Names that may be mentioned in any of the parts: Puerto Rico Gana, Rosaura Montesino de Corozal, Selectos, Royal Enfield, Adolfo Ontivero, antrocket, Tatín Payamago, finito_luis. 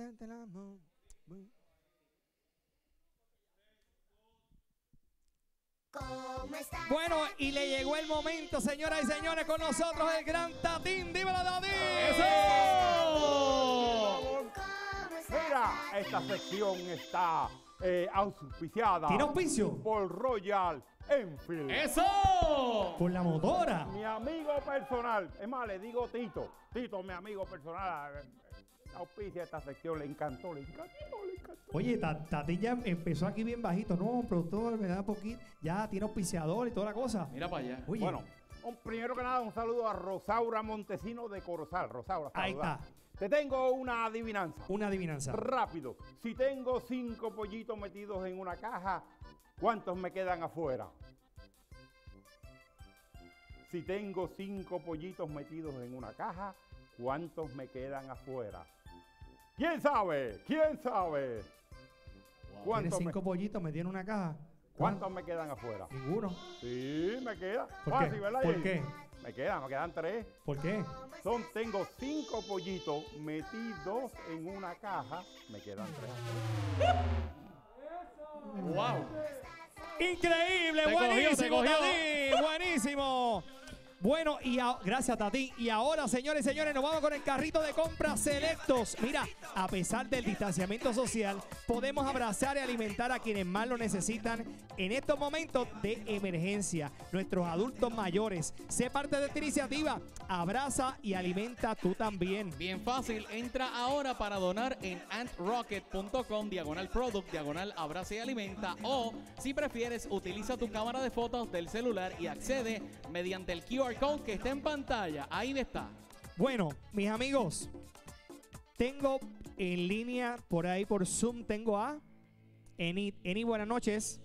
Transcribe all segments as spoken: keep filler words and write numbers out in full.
hacerte el amor. Bueno, y le llegó el momento, señoras y señores, con nosotros el gran Tatín. ¡Dímelo, Tatín! ¡Eso! Mira, esta sección está eh, auspiciada. ¿Tiene auspicio? Por Royal Enfield. ¡Eso! Por la motora. Mi amigo personal. Es más, le digo Tito. Tito, mi amigo personal. Auspicia esta sección, le encantó, le encantó, le encantó. Oye, Tatín ya empezó aquí bien bajito, no, productor, me da poquito, ya tiene auspiciador y toda la cosa. Mira para allá. Oye. Bueno, un, primero que nada, un saludo a Rosaura Montesino de Corozal. Rosaura, ahí está. Te tengo una adivinanza. Una adivinanza. Rápido, si tengo cinco pollitos metidos en una caja, ¿cuántos me quedan afuera? Si tengo cinco pollitos metidos en una caja, ¿cuántos me quedan afuera? ¿Quién sabe? ¿Quién sabe? Wow. ¿Tienes cinco me... pollitos metidos en una caja? ¿Cuántos me quedan afuera? Ninguno. Sí, me queda. ¿Por ah, qué? Sí, ¿verdad? ¿Por qué? Me quedan, me quedan tres. ¿Por qué? Son, tengo cinco pollitos metidos en una caja, me quedan tres. ¡Wow! Increíble, te buenísimo, cogió, Tatín, buenísimo. Bueno, y a, gracias, Tatín. Y ahora, señores y señores, nos vamos con el carrito de compras Selectos. Mira, a pesar del distanciamiento social, podemos abrazar y alimentar a quienes más lo necesitan en estos momentos de emergencia. Nuestros adultos mayores. Sé parte de esta iniciativa. Abraza y alimenta tú también. Bien fácil. Entra ahora para donar en antrocket punto com, diagonal product, diagonal abraza y alimenta. O, si prefieres, utiliza tu cámara de fotos del celular y accede mediante el Q R code que está en pantalla. Ahí está. Bueno, mis amigos, tengo en línea por ahí por Zoom, tengo a Eni. Eni, buenas noches.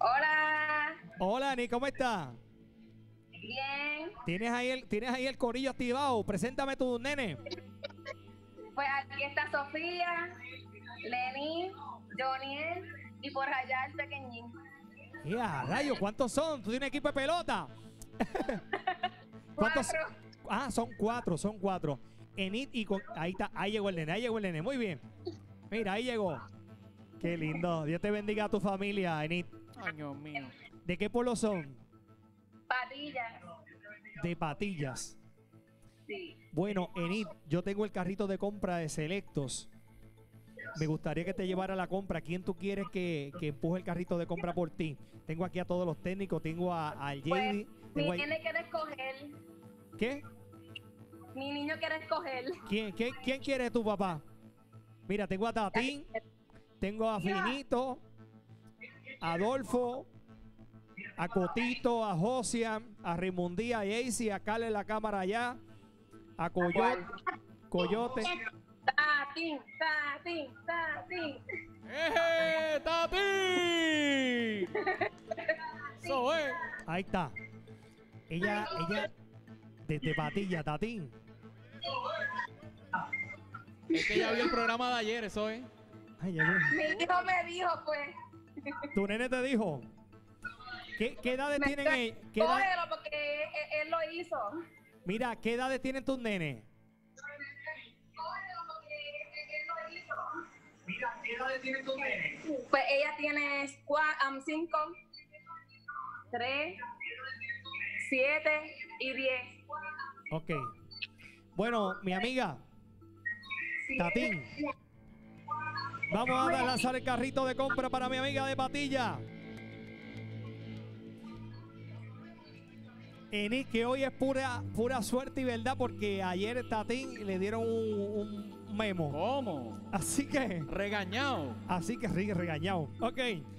Hola. Hola, Eni, ¿cómo está? Bien. ¿Tienes ahí el, tienes ahí el corillo activado? Preséntame tu nene. Pues aquí está Sofía, Lenny, Joniel y por allá el pequeñín. ¡Ya, rayos! ¿Cuántos son? ¿Tú tienes equipo de pelota? ¿Cuántos? Cuatro. Ah, son cuatro, son cuatro. Enid y con, ahí está, ahí llegó el nene, ahí llegó el nene, muy bien. Mira, ahí llegó. Qué lindo. Dios te bendiga a tu familia, Enid. Ay, Dios mío. ¿De qué pueblo son? Patillas. De Patillas. Sí. Bueno, Enid, yo tengo el carrito de compra de Selectos. Me gustaría que te llevara la compra. ¿Quién tú quieres que, que empuje el carrito de compra por ti? Tengo aquí a todos los técnicos. Tengo a, a Jenny. Pues, mi niño quiere escoger. ¿Qué? Mi niño quiere escoger. ¿Quién, quién, quién quiere tu papá? Mira, tengo a Tatín. Tengo a Finito. A Adolfo. A Cotito. A Josian. A Raymondí. A Jaycee. A Carla en la cámara allá. A Coyote. Coyote. Tatín, Tatín, Tatín. ¡Eh, Tatín! Eso es. Ahí está. Ella, ella, desde Patilla, Tatín. Es que ella vio el programa de ayer, eso es. Ay, ya vi. Mi hijo me dijo, pues. ¿Tu nene te dijo? ¿Qué, qué edades me tienen ellos? Cógelo, porque él, él lo hizo. Mira, ¿qué edades tienen tus nenes? Mira, ¿qué edad tiene tu nene? Pues ella tiene cinco, tres, siete y diez. Ok. Bueno, mi amiga, Tatín, vamos a lanzar el carrito de compra para mi amiga de Patilla. Enid, que hoy es pura, pura suerte y verdad, porque ayer Tatín le dieron un, un memo. ¿Cómo? Así que... Regañado. Así que sigue regañado. Ok,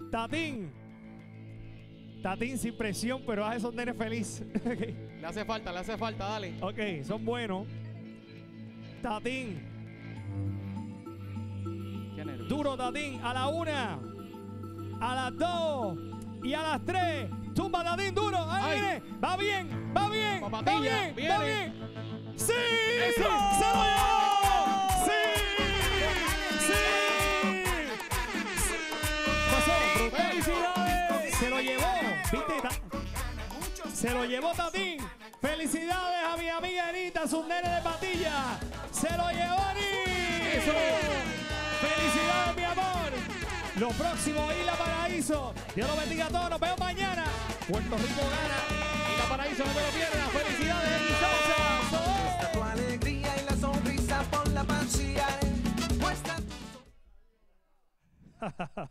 Tatín. Tatín, sin presión, pero haz esos nenes feliz. Okay. Le hace falta, le hace falta, dale. Ok, son buenos. Tatín. Qué nervioso. Duro, Tatín. A la una. A las dos. Y a las tres. Zumba, Tatín, duro. Ahí viene. Va bien, va bien. Va bien, viene. Va bien. ¡Sí! ¡Eso! ¡Se lo llevó! ¡Sí! ¡Sí! Pasó. ¡Felicidades! ¡Se lo llevó! ¿Viste? Se lo llevó Tatín. ¡Felicidades a mi amiga Anita, sus nenes de Patilla! ¡Se lo llevó Ani! ¡Eso! ¡Felicidades, mi amor! Lo próximo, Isla Paraíso. Dios los bendiga a todos. Nos vemos mañana. Puerto Rico gana. Isla Paraíso, no te lo pierdas. ¡Felicidades, Isla! ¡Muestra tu alegría y la sonrisa por la manchilla! ¡Muestra tu sonrisa!